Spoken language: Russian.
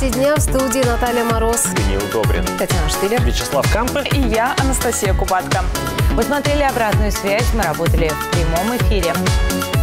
новости дня в студии Наталья Мороз, Денис Добрин, Татьяна Штиллер, Вячеслав Камп и я, Анастасия Купатка. Вы смотрели обратную связь, мы работали в прямом эфире.